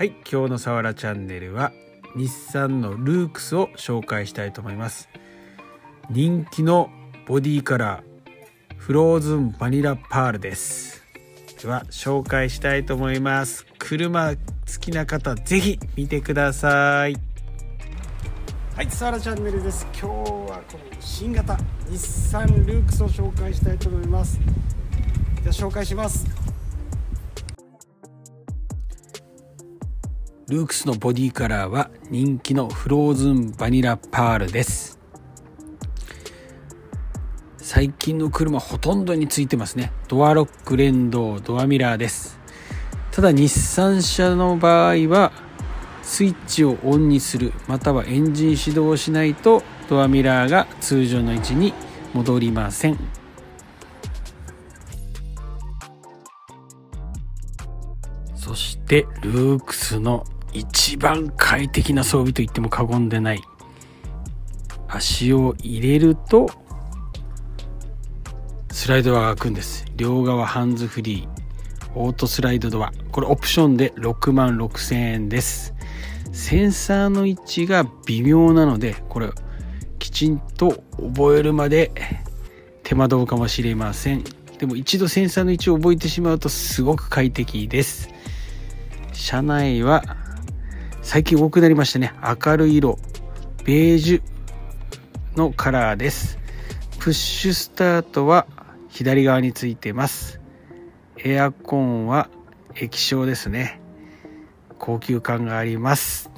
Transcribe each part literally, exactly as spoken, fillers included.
はい、今日のさわらチャンネルは日産のルークスを紹介したいと思います。人気のボディカラーフローズンバニラパールです。では紹介したいと思います。車好きな方ぜひ見てください。はい、さわらチャンネルです。今日はこの新型日産ルークスを紹介したいと思います。では紹介します。ルークスのボディカラーは人気のフローズンバニラパールです。最近の車ほとんどについてますね。ドアロック連動、ドアミラーです。ただ日産車の場合はスイッチをオンにするまたはエンジン始動をしないとドアミラーが通常の位置に戻りません。そしてルークスの一番快適な装備と言っても過言でない、足を入れるとスライドドアが開くんです。両側ハンズフリーオートスライドドア、これオプションでろくまんろくせんえんです。センサーの位置が微妙なのでこれきちんと覚えるまで手間取るかもしれません。でも一度センサーの位置を覚えてしまうとすごく快適です。車内は最近多くなりましたね。明るい色ベージュのカラーです。プッシュスタートは左側についてます。エアコンは液晶ですね。高級感があります。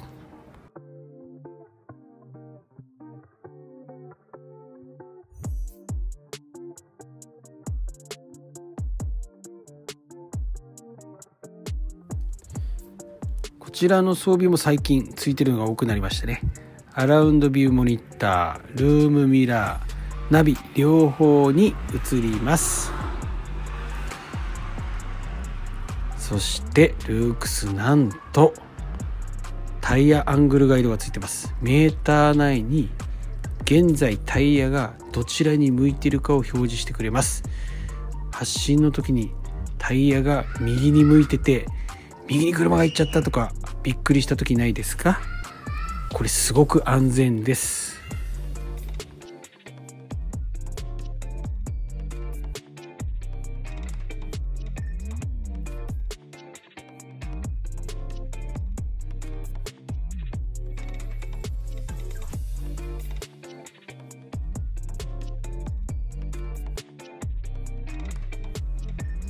こちらの装備も最近ついてるのが多くなりましたね。アラウンドビューモニター、ルームミラー、ナビ両方に移ります。そしてルークスなんとタイヤアングルガイドがついてます。メーター内に現在タイヤがどちらに向いているかを表示してくれます。発進の時にタイヤが右に向いてて右に車が行っちゃったとかびっくりした時ないですか？これすごく安全です。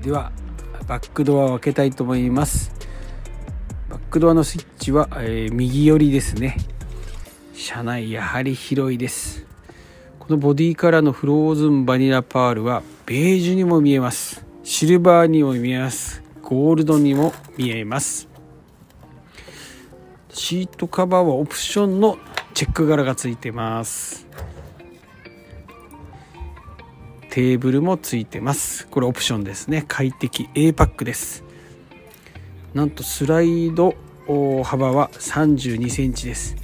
ではバックドアを開けたいと思います。バックドアのスイッチは、えー、右寄りですね。車内やはり広いです。このボディカラーのフローズンバニラパールはベージュにも見えます。シルバーにも見えます。ゴールドにも見えます。シートカバーはオプションのチェック柄がついてます。テーブルもついてます。これオプションですね。快適 A パックです。なんとスライド幅はさんじゅうにセンチです。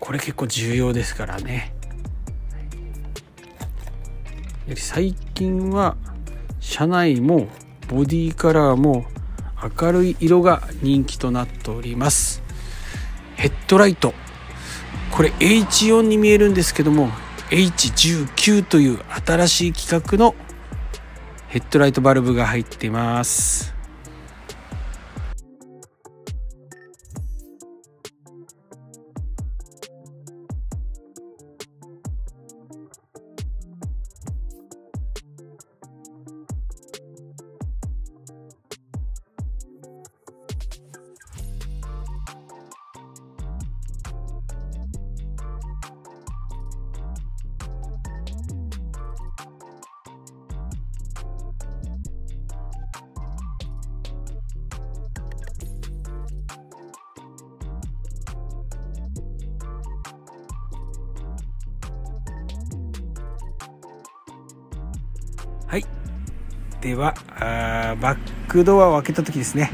これ結構重要ですからね。最近は車内もボディカラーも明るい色が人気となっております。ヘッドライトこれ エイチよん に見えるんですけどもエイチじゅうきゅう という新しい規格のヘッドライトバルブが入っています。はい、ではあバックドアを開けた時ですね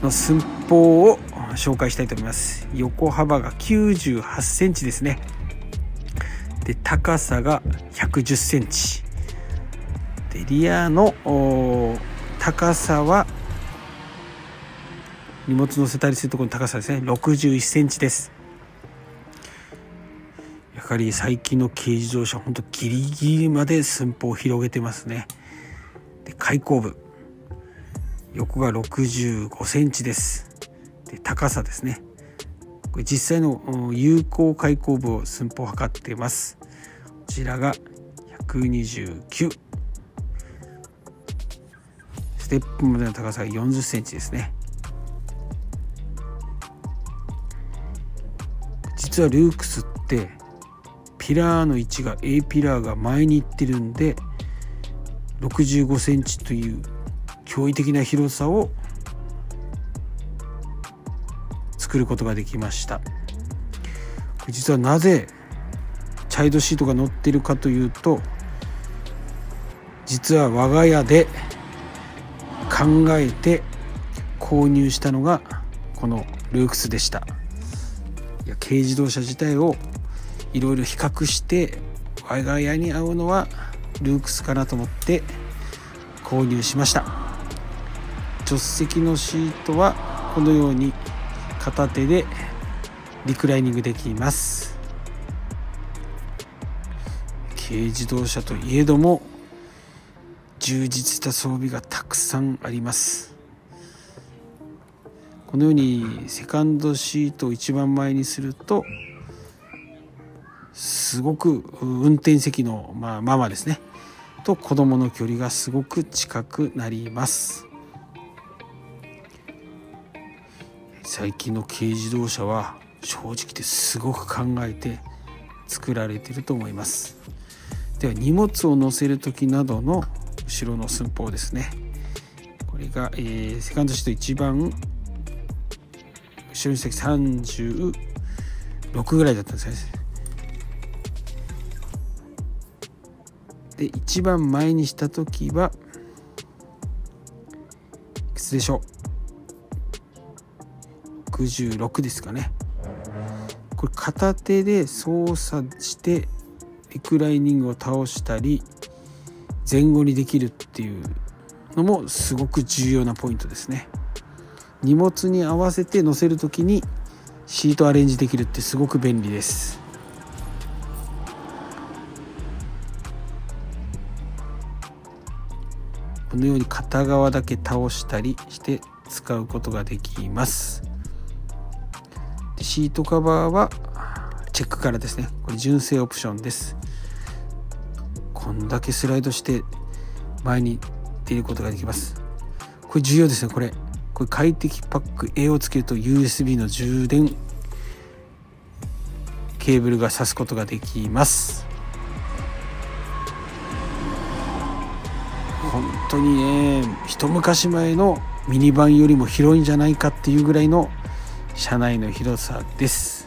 の寸法を紹介したいと思います。横幅がきゅうじゅうはちセンチですね。で高さがひゃくじゅっセンチでリアの高さは荷物乗せたりするところの高さですね、ろくじゅういちセンチです。やはり最近の軽自動車、本当ギリギリまで寸法を広げてますね。で、開口部横がろくじゅうごセンチです。で、高さですね、これ実際の有効開口部を寸法を測っています。こちらがひゃくにじゅうきゅう、ステップまでの高さがよんじゅっセンチですね。実はルークスってピラーの位置が A ピラーが前に行ってるんで、ろくじゅうごセンチという驚異的な広さを作ることができました。実はなぜチャイルドシートが乗っているかというと、実は我が家で考えて購入したのがこのルークスでした。いや、軽自動車自体をいろいろ比較して我が家に合うのはルークスかなと思って購入しました。助手席のシートはこのように片手でリクライニングできます。軽自動車といえども充実した装備がたくさんあります。このようにセカンドシートを一番前にすると、すごく運転席の、まあ、ママですねと子どもの距離がすごく近くなります。最近の軽自動車は正直ですごく考えて作られていると思います。では、荷物を載せる時などの後ろの寸法ですね。これが、えー、セカンドシート一番後ろの席さんじゅうろくぐらいだったんですね。で、一番前にした時はいくつでしょう、ろくじゅうろくですかね。これ片手で操作してリクライニングを倒したり前後にできるっていうのもすごく重要なポイントですね。荷物に合わせて乗せる時にシートアレンジできるってすごく便利です。このように片側だけ倒したりして使うことができます。で、シートカバーはチェックからですね。これ純正オプションです。こんだけスライドして前に出ることができます。これ重要ですね。これこれ快適パック A をつけると ユーエスビー の充電ケーブルが挿すことができます。本当にね、一昔前のミニバンよりも広いんじゃないかっていうぐらいの車内の広さです。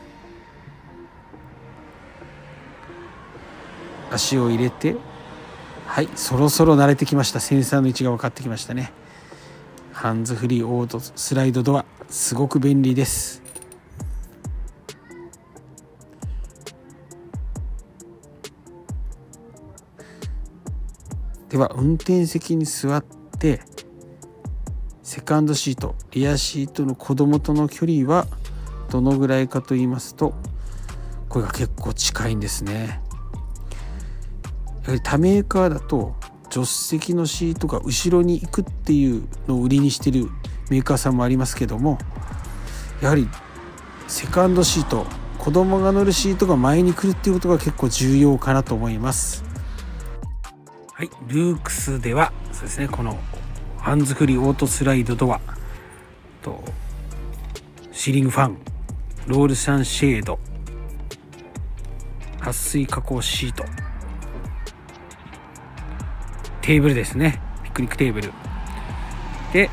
足を入れて、はい、そろそろ慣れてきました。センサーの位置が分かってきましたね。ハンズフリーオートスライドドア、すごく便利です。では、運転席に座ってセカンドシート、リアシートの子供との距離はどのぐらいかと言いますと、これが結構近いんですね。やはり他メーカーだと助手席のシートが後ろに行くっていうのを売りにしているメーカーさんもありますけども、やはりセカンドシート、子供が乗るシートが前に来るっていうことが結構重要かなと思います。はい、ルークスではそうですね、このハンズフリーオートスライドドアとシーリングファン、ロールサンシェード、撥水加工シート、テーブルですね、ピクニックテーブルで、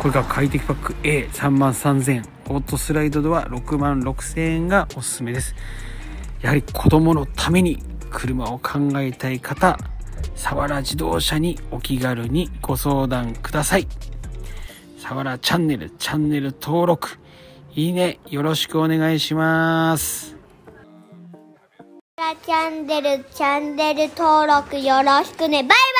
これが快適パック エーさんまんさんぜん、オートスライドドアろくまんろくせんえんがおすすめです。やはり子供のために車を考えたい方、サワラ自動車にお気軽にご相談ください。サワラチャンネル、チャンネル登録、いいね、よろしくお願いします。サワラチャンネル、チャンネル登録よろしくね。バイバイ。